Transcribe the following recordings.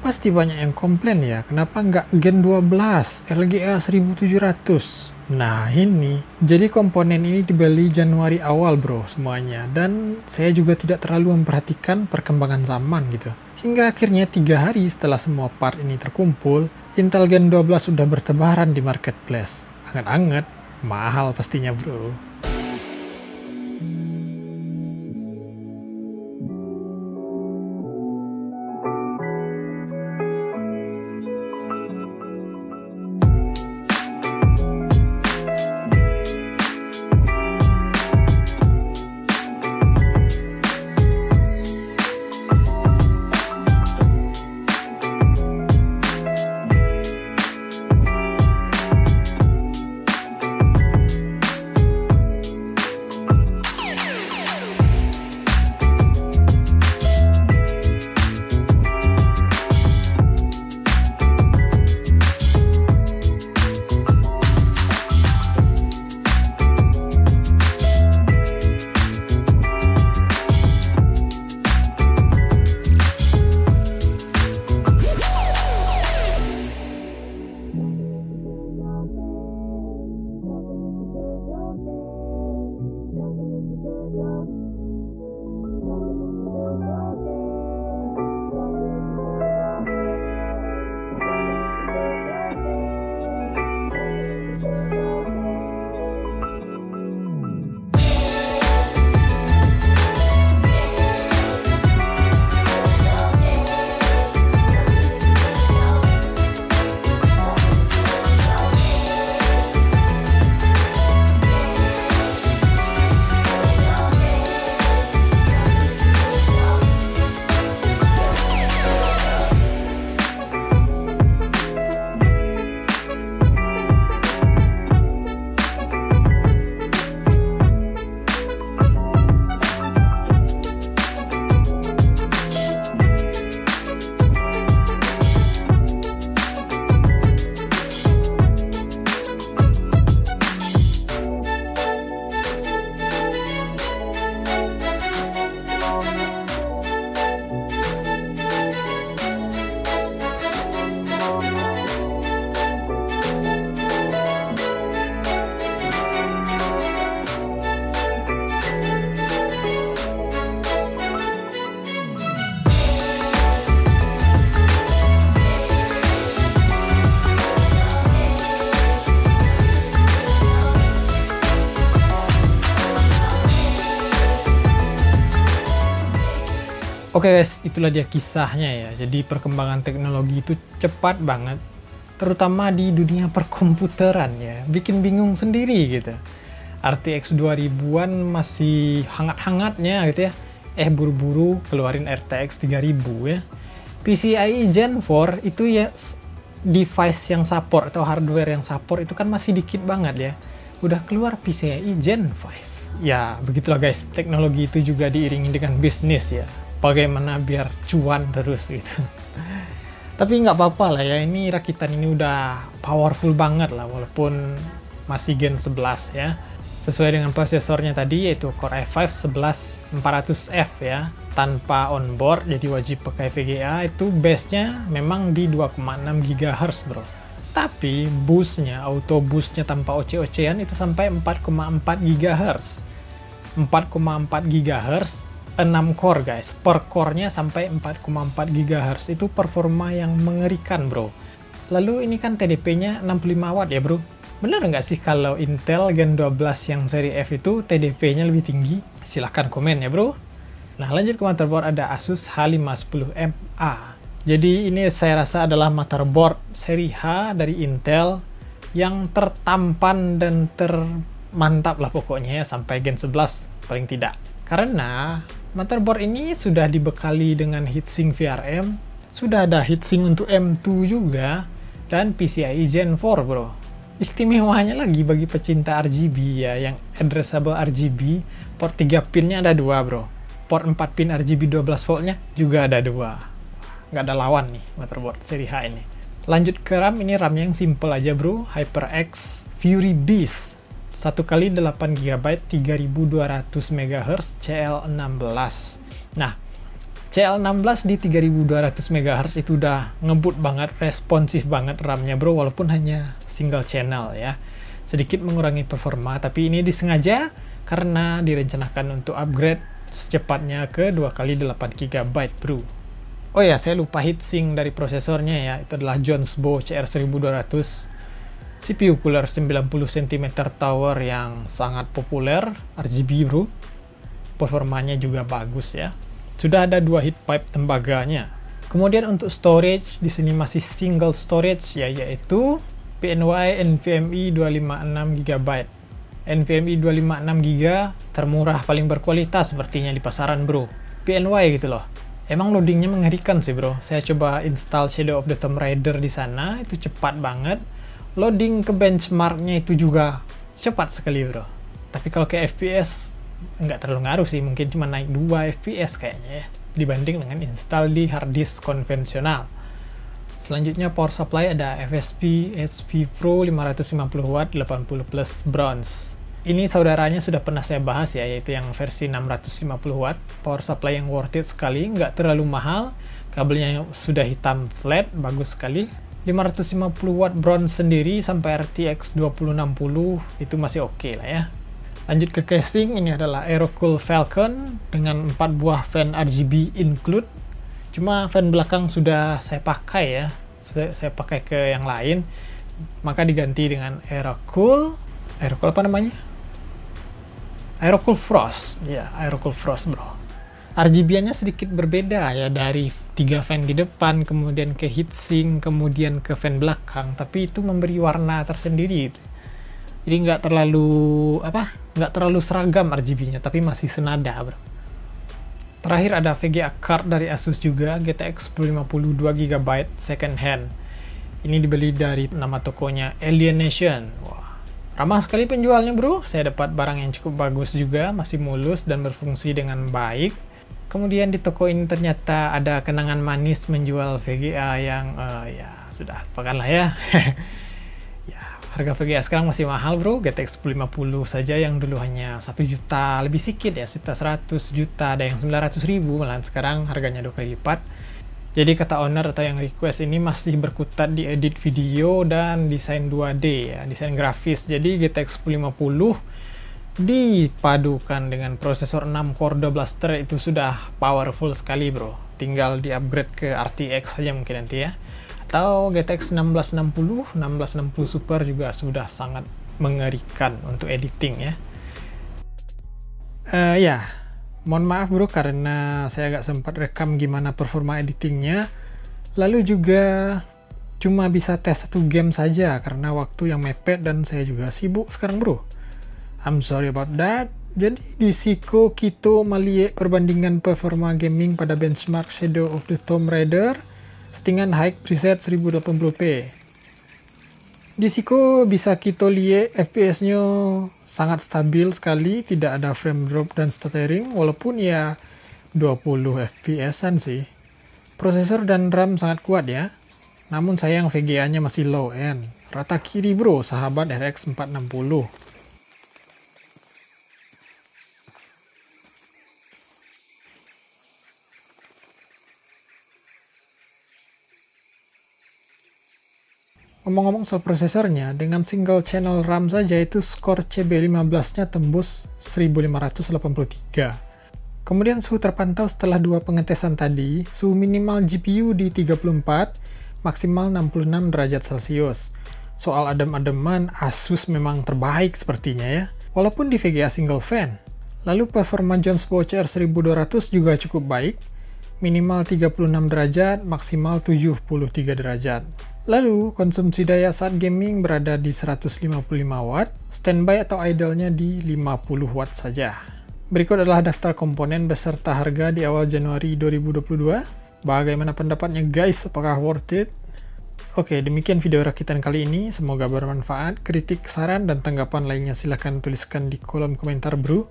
Pasti banyak yang komplain ya, kenapa nggak Gen 12 LGA1700? Nah ini, jadi komponen ini dibeli Januari awal bro semuanya, dan saya juga tidak terlalu memperhatikan perkembangan zaman gitu. Hingga akhirnya 3 hari setelah semua part ini terkumpul, Intel Gen 12 sudah bertebaran di marketplace. Anget-anget, mahal pastinya bro. Oke guys, itulah dia kisahnya ya. Jadi perkembangan teknologi itu cepat banget, terutama di dunia perkomputeran ya. Bikin bingung sendiri gitu. RTX 2000-an masih hangat-hangatnya gitu ya. Buru-buru keluarin RTX 3000 ya. PCIe Gen 4 itu ya device yang support atau hardware yang support itu kan masih dikit banget ya. Udah keluar PCIe Gen 5. Ya, begitulah guys. Teknologi itu juga diiringi dengan bisnis ya. Bagaimana biar cuan terus gitu. Tapi nggak apa-apa lah ya, ini rakitan ini udah powerful banget lah walaupun masih Gen 11 ya. Sesuai dengan prosesornya tadi yaitu Core i5-11400F ya. Tanpa onboard jadi wajib pakai VGA, itu base-nya memang di 2,6 GHz bro. Tapi boost-nya, auto boost-nya tanpa OC-OC-an itu sampai 4,4 GHz. 4,4 GHz 6 core guys, per core-nya sampai 4,4 GHz itu performa yang mengerikan bro. Lalu ini kan TDP-nya 65 watt ya bro. Bener nggak sih kalau Intel Gen 12 yang seri F itu TDP-nya lebih tinggi? Silahkan komen ya bro. Nah lanjut ke motherboard, ada Asus H510MA. Jadi ini saya rasa adalah motherboard seri H dari Intel yang tertampan dan termantap lah pokoknya ya, sampai Gen 11 paling tidak. Karena motherboard ini sudah dibekali dengan heatsink VRM, sudah ada heatsink untuk M2 juga, dan PCIe Gen 4 bro. Istimewanya lagi bagi pecinta RGB ya, yang addressable RGB, port 3 pinnya ada 2 bro, port 4 pin RGB 12V nya juga ada 2. Nggak ada lawan nih motherboard seri H ini. Lanjut ke RAM, ini RAM yang simple aja bro, HyperX Fury Beast. 1x8GB 3200 MHz CL16. Nah, CL16 di 3200 MHz itu udah ngebut banget, responsif banget RAM-nya bro, walaupun hanya single channel ya. Sedikit mengurangi performa, tapi ini disengaja karena direncanakan untuk upgrade secepatnya ke 2x8GB bro. Oh ya, saya lupa heatsink dari prosesornya ya, itu adalah Jonsbo CR1200. CPU cooler 90cm tower yang sangat populer, RGB bro. Performanya juga bagus ya. Sudah ada 2 heat pipe tembaganya. Kemudian untuk storage, di sini masih single storage ya, yaitu PNY NVMe 256GB. NVMe 256GB termurah paling berkualitas sepertinya di pasaran bro. PNY gitu loh. Emang loadingnya mengerikan sih bro. Saya coba install Shadow of the Tomb Raider di sana, itu cepat banget. Loading ke benchmarknya itu juga cepat sekali bro. Tapi kalau ke FPS nggak terlalu ngaruh sih, mungkin cuma naik 2 FPS kayaknya ya, dibanding dengan install di harddisk konvensional. Selanjutnya power supply ada FSP HV Pro 550W 80 Plus Bronze. Ini saudaranya sudah pernah saya bahas ya, yaitu yang versi 650W. Power supply yang worth it sekali, nggak terlalu mahal. Kabelnya sudah hitam flat, bagus sekali. 550W Bronze sendiri sampai RTX 2060 itu masih oke lah ya. Lanjut ke casing, ini adalah Aerocool Falcon dengan 4 buah fan RGB include. Cuma fan belakang sudah saya pakai ya, saya pakai ke yang lain, maka diganti dengan Aerocool apa namanya? Aerocool Frost, ya Aerocool Frost bro. RGB-nya sedikit berbeda ya, dari 3 fan di depan, kemudian ke heatsink, kemudian ke fan belakang, tapi itu memberi warna tersendiri. Jadi nggak terlalu seragam RGB-nya, tapi masih senada bro. Terakhir ada VGA card dari Asus juga, GTX 1050 2GB second hand. Ini dibeli dari nama tokonya Alienation. Wah, ramah sekali penjualnya bro. Saya dapat barang yang cukup bagus juga, masih mulus dan berfungsi dengan baik. Kemudian di toko ini ternyata ada kenangan manis menjual VGA yang ya sudah lupakanlah ya. Ya, harga VGA sekarang masih mahal bro. GTX 1050 saja yang dulu hanya 1 juta lebih sedikit ya, sekitar 100 juta, ada yang 900 ribu, malahan sekarang harganya 2 kali lipat. Jadi kata owner atau yang request ini masih berkutat di edit video dan desain 2D ya, desain grafis. Jadi GTX 1050 dipadukan dengan prosesor 6 core 12 thread itu sudah powerful sekali bro. Tinggal di upgrade ke RTX saja mungkin nanti ya, atau GTX 1660, 1660 Super juga sudah sangat mengerikan untuk editing ya. Ya, mohon maaf bro karena saya agak sempat rekam gimana performa editingnya. Lalu juga cuma bisa tes 1 game saja karena waktu yang mepet dan saya juga sibuk sekarang bro. I'm sorry about that. Jadi disiko kita melihat perbandingan performa gaming pada benchmark Shadow of the Tomb Raider settingan high preset 1080p. Di siko bisa kita lihat FPS-nya sangat stabil sekali, tidak ada frame drop dan stuttering, walaupun ya 20 FPS-an sih. Prosesor dan RAM sangat kuat ya. Namun sayang VGA-nya masih low end. Rata kiri bro, sahabat RX 460. Ngomong-ngomong soal prosesornya, dengan single channel RAM saja itu skor CB15-nya tembus 1583. Kemudian suhu terpantau setelah 2 pengetesan tadi, suhu minimal GPU di 34, maksimal 66 derajat Celcius. Soal adem-ademan, Asus memang terbaik sepertinya ya, walaupun di VGA single fan. Lalu performa Jonsbo CR1200 juga cukup baik, minimal 36 derajat, maksimal 73 derajat. Lalu, konsumsi daya saat gaming berada di 155W, standby atau idle-nya di 50W saja. Berikut adalah daftar komponen beserta harga di awal Januari 2022. Bagaimana pendapatnya guys? Apakah worth it? Oke, demikian video rakitan kali ini. Semoga bermanfaat. Kritik, saran, dan tanggapan lainnya silahkan tuliskan di kolom komentar bro.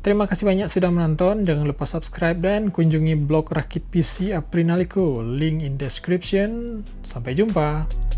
Terima kasih banyak sudah menonton, jangan lupa subscribe dan kunjungi blog Rakit PC Aprinaleko, link in description. Sampai jumpa!